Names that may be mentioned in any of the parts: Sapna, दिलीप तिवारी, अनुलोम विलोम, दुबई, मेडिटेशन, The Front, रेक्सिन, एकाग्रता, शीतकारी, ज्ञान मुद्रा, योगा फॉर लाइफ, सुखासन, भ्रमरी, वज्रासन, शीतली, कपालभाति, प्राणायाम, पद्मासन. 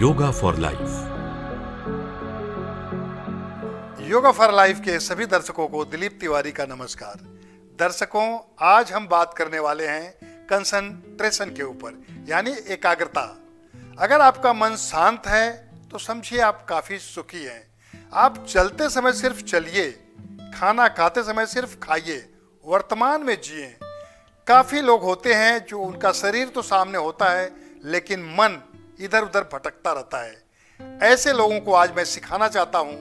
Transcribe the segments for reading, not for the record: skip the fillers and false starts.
योगा फॉर लाइफ। योगा फॉर लाइफ के सभी दर्शकों को दिलीप तिवारी का नमस्कार। दर्शकों, आज हम बात करने वाले हैं कंसंट्रेशन के ऊपर, यानी एकाग्रता। अगर आपका मन शांत है तो समझिए आप काफी सुखी हैं। आप चलते समय सिर्फ चलिए, खाना खाते समय सिर्फ खाइए, वर्तमान में जिए। काफी लोग होते हैं जो उनका शरीर तो सामने होता है लेकिन मन इधर उधर भटकता रहता है। ऐसे लोगों को आज मैं सिखाना चाहता हूँ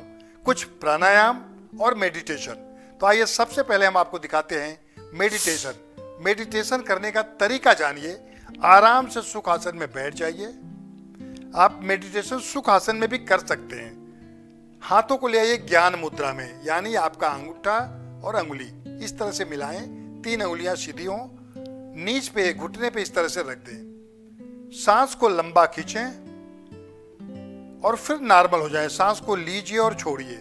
कुछ प्राणायाम और मेडिटेशन। तो आइए, सबसे पहले हम आपको दिखाते हैं मेडिटेशन। मेडिटेशन करने का तरीका जानिए। आराम से सुखासन में बैठ जाइए। आप मेडिटेशन सुखासन में भी कर सकते हैं। हाथों को ले आइए ज्ञान मुद्रा में, यानी आपका अंगूठा और अंगुली इस तरह से मिलाएं। 3 अंगुलियां सीधी हों, नीच पे घुटने पे इस तरह से रख दें। सांस को लंबा खींचें और फिर नॉर्मल हो जाएं। सांस को लीजिए और छोड़िए।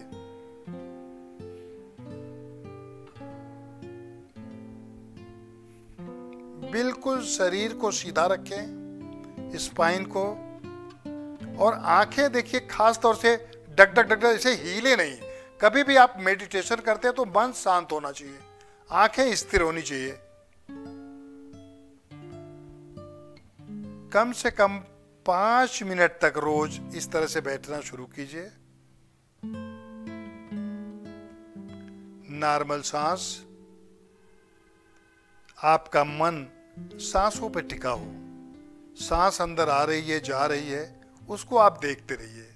बिल्कुल शरीर को सीधा रखें, स्पाइन को, और आंखें देखिए खास तौर से डक डक डक ऐसे हिले नहीं। कभी भी आप मेडिटेशन करते हैं तो मन शांत होना चाहिए, आंखें स्थिर होनी चाहिए। कम से कम 5 मिनट तक रोज इस तरह से बैठना शुरू कीजिए। नॉर्मल सांस, आपका मन सांसों पे टिका हो। सांस अंदर आ रही है, जा रही है, उसको आप देखते रहिए।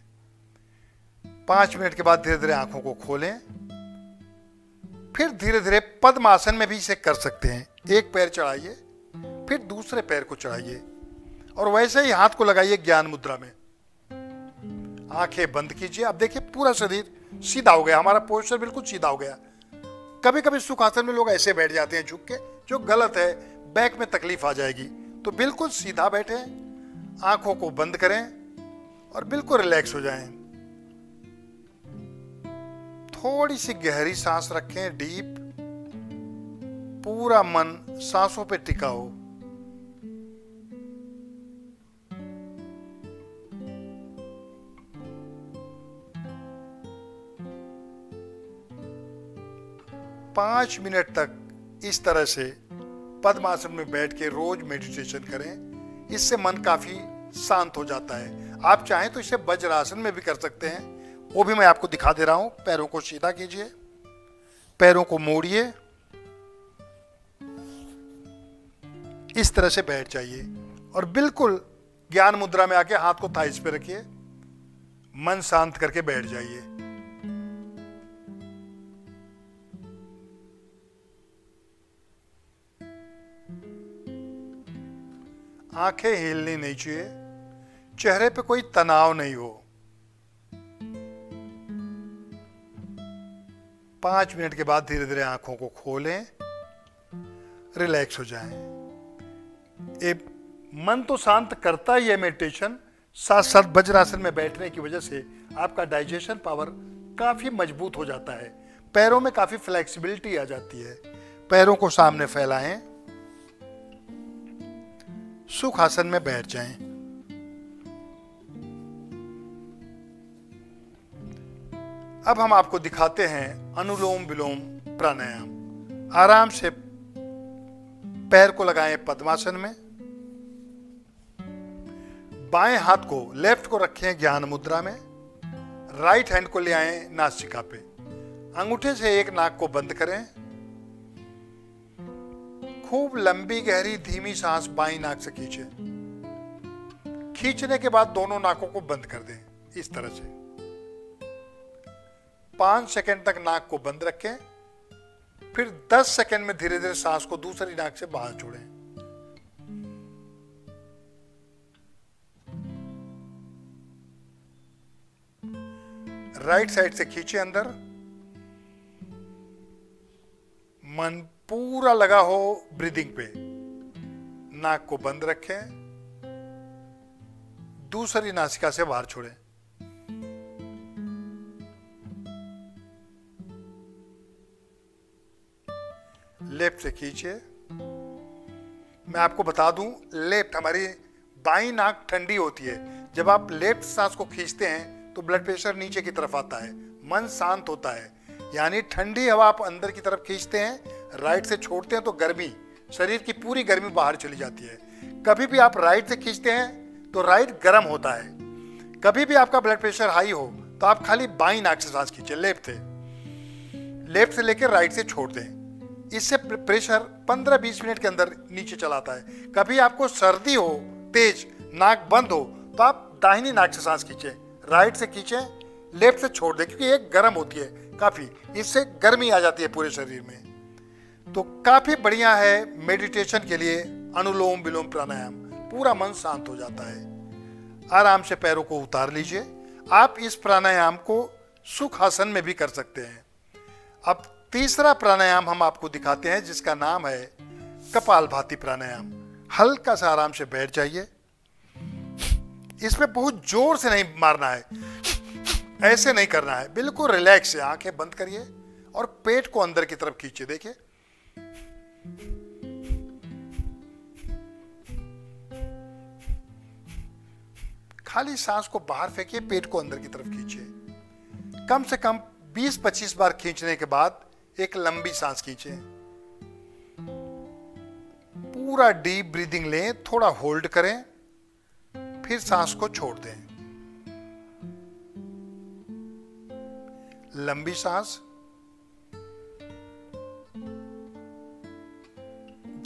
5 मिनट के बाद धीरे धीरे आंखों को खोलें। फिर धीरे धीरे पद्मासन में भी इसे कर सकते हैं। एक पैर चढ़ाइए, फिर दूसरे पैर को चढ़ाइए, और वैसे ही हाथ को लगाइए ज्ञान मुद्रा में। आंखें बंद कीजिए। अब देखिए पूरा शरीर सीधा हो गया, हमारा पोस्चर बिल्कुल सीधा हो गया। कभी कभी सुखासन में लोग ऐसे बैठ जाते हैं झुक के, जो गलत है, बैक में तकलीफ आ जाएगी। तो बिल्कुल सीधा बैठे, आंखों को बंद करें और बिल्कुल रिलैक्स हो जाएं। थोड़ी सी गहरी सांस रखें, डीप, पूरा मन सांसों पे टिका हो। पांच मिनट तक इस तरह से पद्मासन में बैठ के रोज मेडिटेशन करें। इससे मन काफी शांत हो जाता है। आप चाहें तो इसे वज्रासन में भी कर सकते हैं, वो भी मैं आपको दिखा दे रहा हूं। पैरों को सीधा कीजिए, पैरों को मोड़िए, इस तरह से बैठ जाइए, और बिल्कुल ज्ञान मुद्रा में आके हाथ को थाइस पे रखिए। मन शांत करके बैठ जाइए। आंखें हिलनी नहीं चाहिए, चेहरे पे कोई तनाव नहीं हो। 5 मिनट के बाद धीरे धीरे आंखों को खोलें, रिलैक्स हो जाएं। एक मन तो शांत करता ही है मेडिटेशन, साथ साथ वज्रासन में बैठने की वजह से आपका डाइजेशन पावर काफी मजबूत हो जाता है। पैरों में काफी फ्लेक्सिबिलिटी आ जाती है। पैरों को सामने फैलाएं, सुखासन में बैठ जाएं। अब हम आपको दिखाते हैं अनुलोम विलोम प्राणायाम। आराम से पैर को लगाएं पद्मासन में। बाएं हाथ को, लेफ्ट को रखें ज्ञान मुद्रा में। राइट हैंड को ले आए नासिका पे। अंगूठे से एक नाक को बंद करें। खूब लंबी गहरी धीमी सांस बाईं नाक से खींचे। खींचने के बाद दोनों नाकों को बंद कर दें इस तरह से। 5 सेकंड तक नाक को बंद रखें। फिर 10 सेकंड में धीरे धीरे सांस को दूसरी नाक से बाहर छोड़ें। राइट साइड से खींचे अंदर। मन पूरा लगा हो ब्रीदिंग पे। नाक को बंद रखें, दूसरी नासिका से बाहर छोड़ें। लेफ्ट से खींचे। मैं आपको बता दूं, लेफ्ट हमारी बाईं नाक ठंडी होती है। जब आप लेफ्ट सांस को खींचते हैं तो ब्लड प्रेशर नीचे की तरफ आता है, मन शांत होता है। यानी ठंडी हवा आप अंदर की तरफ खींचते हैं, राइट से छोड़ते हैं तो गर्मी, शरीर की पूरी गर्मी बाहर चली जाती है। कभी भी आप राइट से खींचते हैं तो राइट गर्म होता है। कभी भी आपका ब्लड प्रेशर हाई हो तो आप खाली बाईं नाक से सांस खींचें, लेफ्ट से लेकर राइट से छोड़ दें। इससे प्रेशर 15-20 मिनट के अंदर नीचे चला आता है। कभी आपको सर्दी हो तेज, नाक बंद हो तो आप दाहिनी नाक से सांस खींचें, राइट से खींचें, लेफ्ट से छोड़ दें, क्योंकि ये गर्म होती है काफ़ी, इससे गर्मी आ जाती है पूरे शरीर में। तो काफ़ी बढ़िया है मेडिटेशन के लिए अनुलोम विलोम प्राणायाम, पूरा मन शांत हो जाता है। आराम से पैरों को उतार लीजिए। आप इस प्राणायाम को सुखासन में भी कर सकते हैं। अब तीसरा प्राणायाम हम आपको दिखाते हैं जिसका नाम है कपालभाति प्राणायाम। हल्का सा आराम से बैठ जाइए, इसमें बहुत जोर से नहीं मारना है, ऐसे नहीं करना है, बिल्कुल रिलैक्स है। आंखें बंद करिए और पेट को अंदर की तरफ खींचिए। देखिए खाली सांस को बाहर फेंकिए, पेट को अंदर की तरफ खींचिए। कम से कम 20-25 बार खींचने के बाद एक लंबी सांस खींचे। पूरा डीप ब्रीदिंग लें, थोड़ा होल्ड करें, फिर सांस को छोड़ दें। लंबी सांस,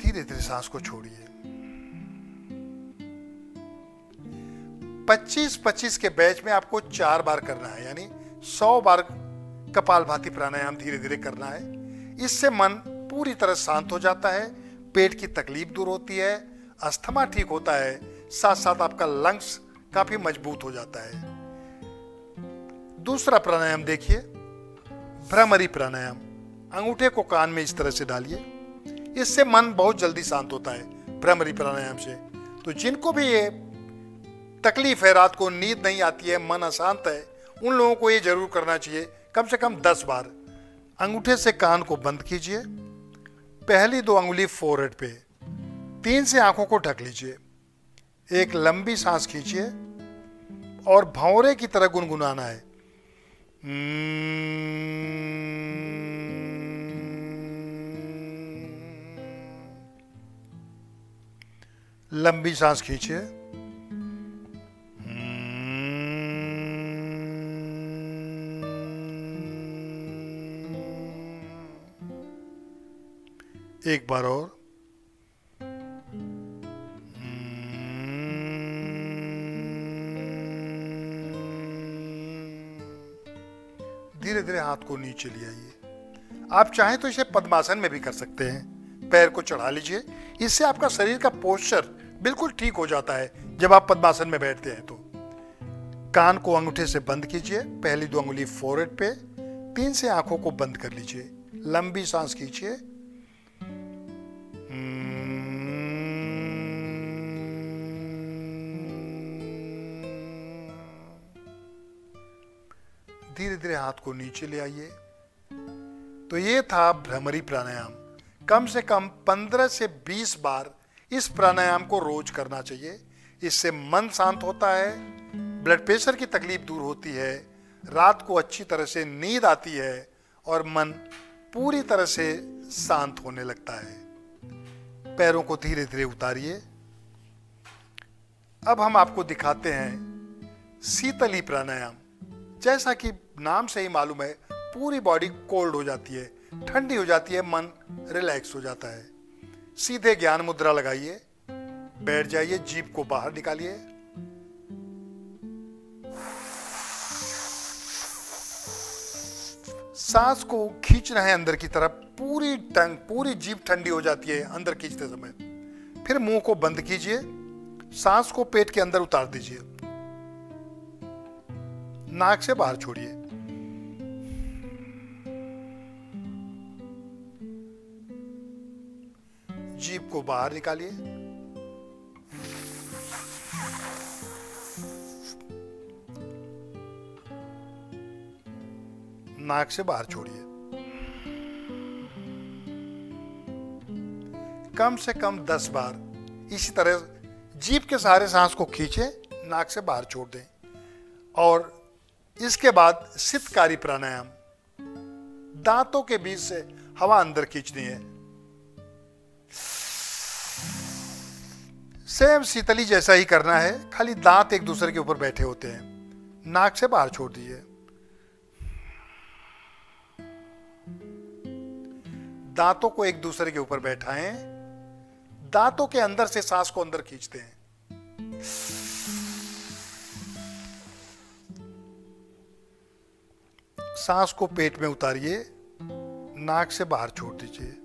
धीरे धीरे सांस को छोड़िए। 25-25 के बैच में आपको 4 बार करना है, यानी 100 बार कपालभाति प्राणायाम धीरे धीरे करना है। इससे मन पूरी तरह शांत हो जाता है, पेट की तकलीफ दूर होती है, अस्थमा ठीक होता है, साथ साथ आपका लंग्स काफी मजबूत हो जाता है। दूसरा प्राणायाम देखिए, भ्रमरी प्राणायाम। अंगूठे को कान में इस तरह से डालिए, इससे मन बहुत जल्दी शांत होता है भ्रमरी प्राणायाम से। तो जिनको भी ये तकलीफ है, रात को नींद नहीं आती है, मन अशांत है, उन लोगों को ये जरूर करना चाहिए, कम से कम 10 बार। अंगूठे से कान को बंद कीजिए, पहली 2 अंगुली फोरहेड पे, 3 से आंखों को ढक लीजिए। एक लंबी सांस खींचिए और भौंरे की तरह गुनगुनाना है। लंबी सांस खींचिए एक बार और, धीरे धीरे हाथ को नीचे ले आइए। आप चाहें तो इसे पद्मासन में भी कर सकते हैं, पैर को चढ़ा लीजिए। इससे आपका शरीर का पोस्चर बिल्कुल ठीक हो जाता है जब आप पद्मासन में बैठते हैं। तो कान को अंगूठे से बंद कीजिए, पहली 2 अंगुली फोरहेड पे, 3 से आंखों को बंद कर लीजिए। लंबी सांस खींचिए, धीरे धीरे हाथ को नीचे ले आइए। तो ये था भ्रमरी प्राणायाम। कम से कम 15 से 20 बार इस प्राणायाम को रोज करना चाहिए। इससे मन शांत होता है, ब्लड प्रेशर की तकलीफ दूर होती है, रात को अच्छी तरह से नींद आती है और मन पूरी तरह से शांत होने लगता है। पैरों को धीरे धीरे उतारिए। अब हम आपको दिखाते हैं शीतली प्राणायाम। जैसा कि नाम से ही मालूम है, पूरी बॉडी कोल्ड हो जाती है, ठंडी हो जाती है, मन रिलैक्स हो जाता है। सीधे ज्ञान मुद्रा लगाइए, बैठ जाइए, जीभ को बाहर निकालिए। सांस को खींचना है अंदर की तरफ, पूरी टंग, पूरी जीभ ठंडी हो जाती है अंदर खींचते समय। फिर मुंह को बंद कीजिए, सांस को पेट के अंदर उतार दीजिए, नाक से बाहर छोड़िए। जीभ को बाहर निकालिए। नाक से बाहर छोड़िए। कम से कम 10 बार इसी तरह जीभ के सहारे सांस को खींचें, नाक से बाहर छोड़ दें। और इसके बाद शीतकारी प्राणायाम, दांतों के बीच से हवा अंदर खींचनी है। सेम शीतली जैसा ही करना है, खाली दांत एक दूसरे के ऊपर बैठे होते हैं। नाक से बाहर छोड़ दीजिए, दांतों को एक दूसरे के ऊपर बैठाएं, दांतों के अंदर से सांस को अंदर खींचते हैं। सांस को पेट में उतारिए, नाक से बाहर छोड़ दीजिए।